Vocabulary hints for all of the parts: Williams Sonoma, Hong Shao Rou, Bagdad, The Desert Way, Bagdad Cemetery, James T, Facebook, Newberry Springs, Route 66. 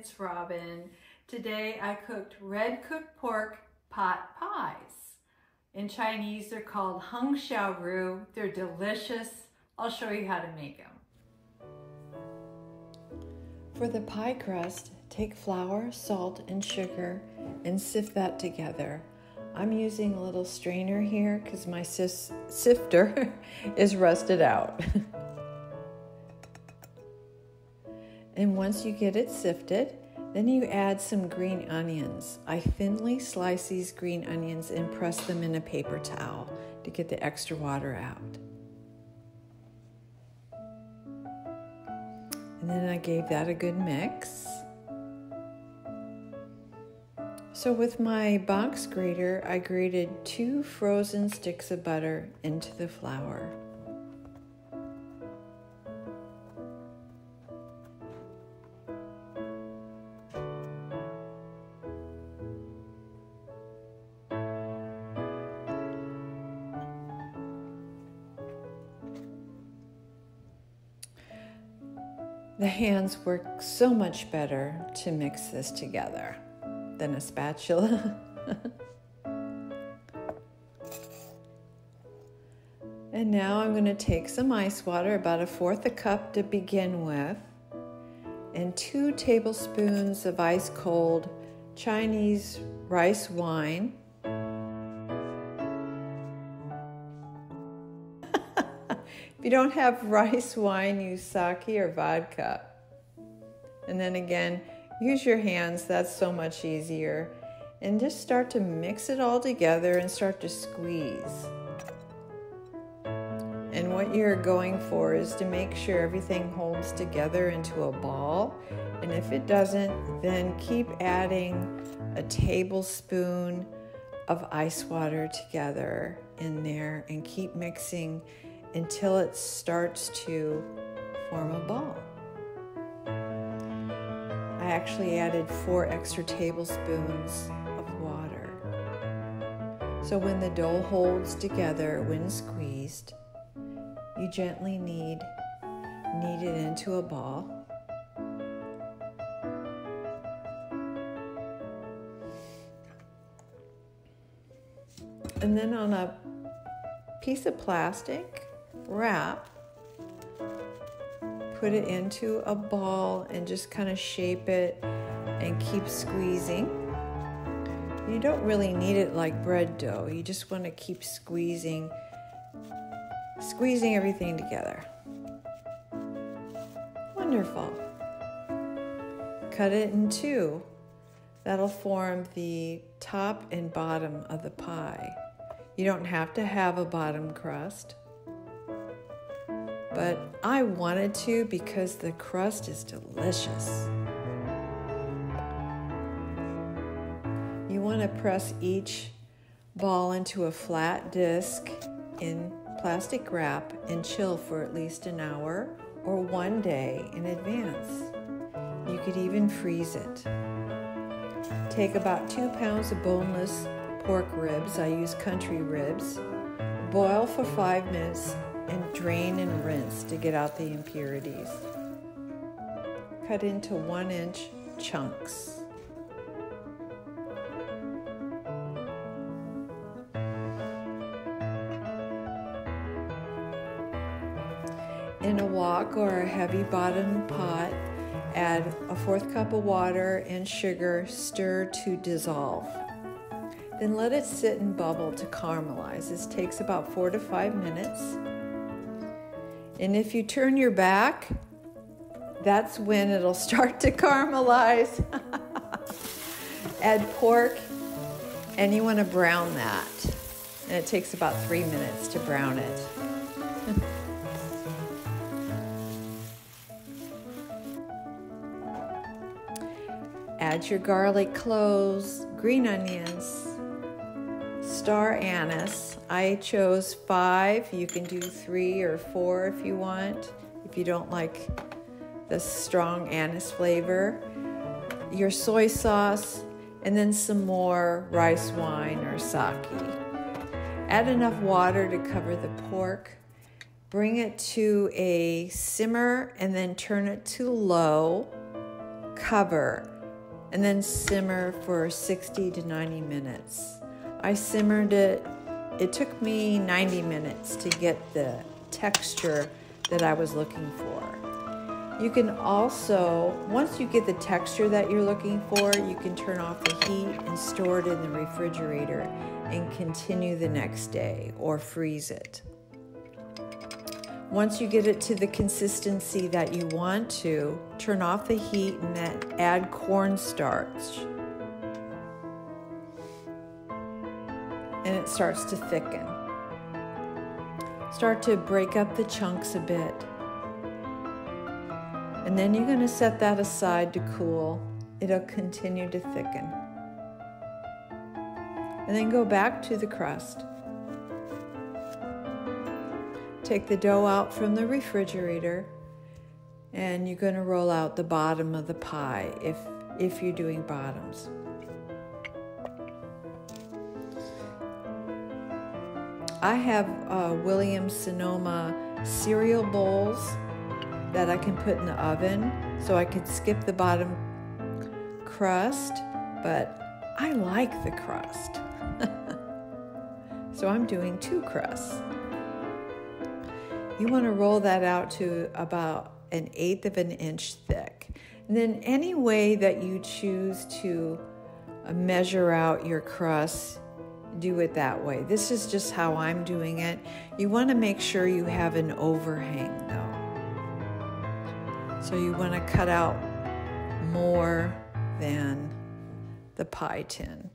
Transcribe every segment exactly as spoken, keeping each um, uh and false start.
it's Robin. Today I cooked red cooked pork pot pies. In Chinese, they're called Hong Shao Rou. They're delicious. I'll show you how to make them. For the pie crust, take flour, salt, and sugar and sift that together. I'm using a little strainer here because my sif sifter is rusted out. And once you get it sifted, then you add some green onions. I thinly slice these green onions and press them in a paper towel to get the extra water out. And then I gave that a good mix. So with my box grater, I grated two frozen sticks of butter into the flour. The hands work so much better to mix this together than a spatula. And now I'm going to take some ice water, about a fourth a cup to begin with, and two tablespoons of ice cold Chinese rice wine. If you don't have rice wine, use sake or vodka. And then again, use your hands, that's so much easier. And just start to mix it all together and start to squeeze. And what you're going for is to make sure everything holds together into a ball. And if it doesn't, then keep adding a tablespoon of ice water together in there and keep mixing until it starts to form a ball. I actually added four extra tablespoons of water. So when the dough holds together, when squeezed, you gently knead, knead it into a ball. And then on a piece of plastic, wrap, put it into a ball and just kind of shape it and keep squeezing. You don't really need it like bread dough. You just want to keep squeezing, squeezing everything together. Wonderful. Cut it in two. That'll form the top and bottom of the pie. You don't have to have a bottom crust, but I wanted to because the crust is delicious. You want to press each ball into a flat disc in plastic wrap and chill for at least an hour or one day in advance. You could even freeze it. Take about two pounds of boneless pork ribs. I use country ribs. Boil for five minutes and drain and rinse to get out the impurities. Cut into one inch chunks. In a wok or a heavy bottom pot, add a fourth cup of water and sugar, stir to dissolve. Then let it sit and bubble to caramelize. This takes about four to five minutes. And if you turn your back, that's when it'll start to caramelize. Add pork, and you want to brown that. And it takes about three minutes to brown it. Add your garlic cloves, green onions, star anise. I chose five. You can do three or four if you want, if you don't like the strong anise flavor. Your soy sauce, and then some more rice wine or sake. Add enough water to cover the pork. Bring it to a simmer and then turn it to low. Cover. and then simmer for sixty to ninety minutes. I simmered it. It took me ninety minutes to get the texture that I was looking for. You can also, once you get the texture that you're looking for, you can turn off the heat and store it in the refrigerator and continue the next day or freeze it. Once you get it to the consistency that you want to, turn off the heat and then add cornstarch. And it starts to thicken. Start to break up the chunks a bit. And then you're going to set that aside to cool. It'll continue to thicken. And then go back to the crust. Take the dough out from the refrigerator, and you're going to roll out the bottom of the pie if, if you're doing bottoms. I have uh, Williams Sonoma cereal bowls that I can put in the oven, so I could skip the bottom crust, but I like the crust. So I'm doing two crusts. You want to roll that out to about an eighth of an inch thick. And then any way that you choose to measure out your crust, do it that way. This is just how I'm doing it. You want to make sure you have an overhang though. So you want to cut out more than the pie tin.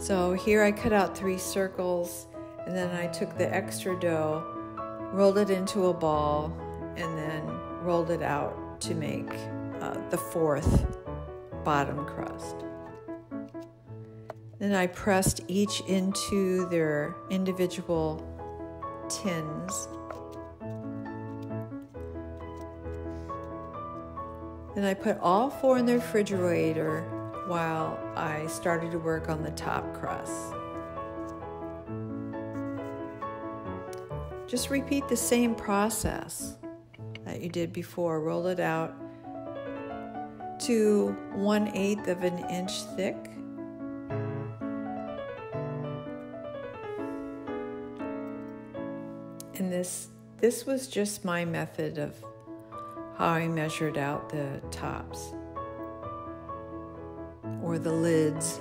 So here I cut out three circles, and then I took the extra dough, rolled it into a ball, and then rolled it out to make uh, the fourth bottom crust. Then I pressed each into their individual tins. Then I put all four in the refrigerator while I started to work on the top crust. Just repeat the same process that you did before. Roll it out to one eighth of an inch thick. And this, this was just my method of how I measured out the tops. Or the lids.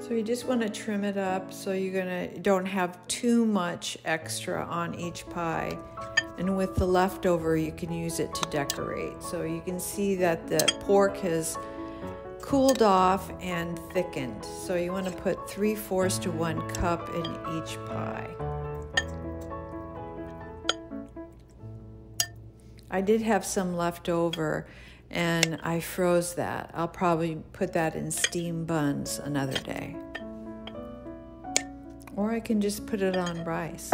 So you just want to trim it up so you're gonna don't have too much extra on each pie. And with the leftover, you can use it to decorate. So you can see that the pork has cooled off and thickened. So you want to put three-fourths to one cup in each pie. I did have some left over, and I froze that. I'll probably put that in steam buns another day. Or I can just put it on rice.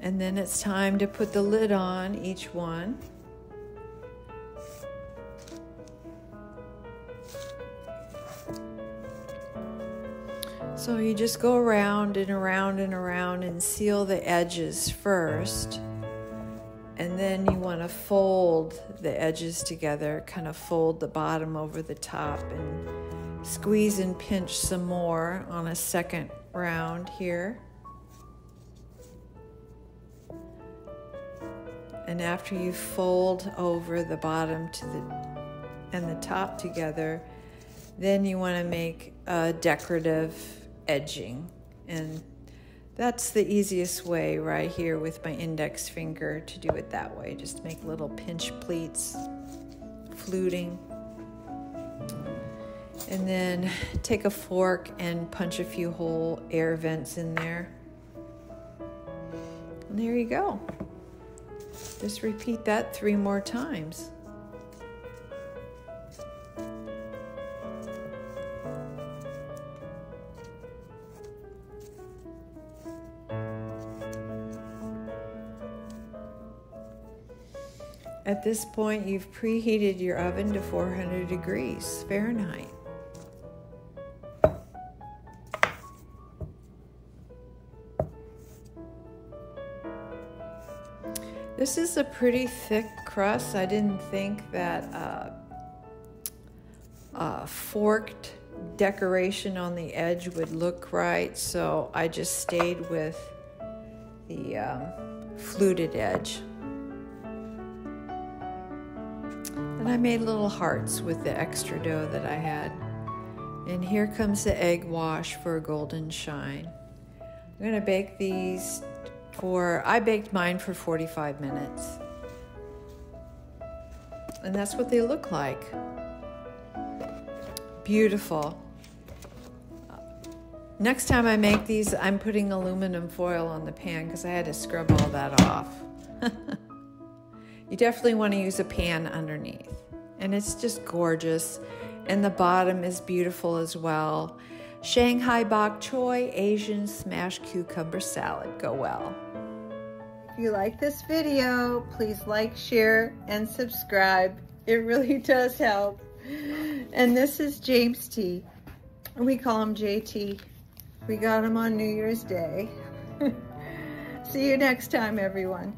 And then it's time to put the lid on each one. So you just go around and around and around and seal the edges first. And then you want to fold the edges together, kind of fold the bottom over the top and squeeze and pinch some more on a second round here. And after you fold over the bottom to the and the top together, then you want to make a decorative edging. And that's the easiest way right here with my index finger to do it that way. Just make little pinch pleats, fluting. And then take a fork and punch a few whole air vents in there. And there you go. Just repeat that three more times. At this point, you've preheated your oven to four hundred degrees Fahrenheit. This is a pretty thick crust. I didn't think that uh, a forked decoration on the edge would look right, so I just stayed with the um, fluted edge. And I made little hearts with the extra dough that I had. And here comes the egg wash for a golden shine. I'm gonna bake these for, I baked mine for forty-five minutes. And that's what they look like. Beautiful. Next time I make these, I'm putting aluminum foil on the pan because I had to scrub all that off. You definitely want to use a pan underneath. And it's just gorgeous. And the bottom is beautiful as well. Shanghai bok choy, Asian smashed cucumber salad go well. If you like this video, please like, share, and subscribe. It really does help. And this is James T. We call him J T. We got him on New Year's Day. See you next time, everyone.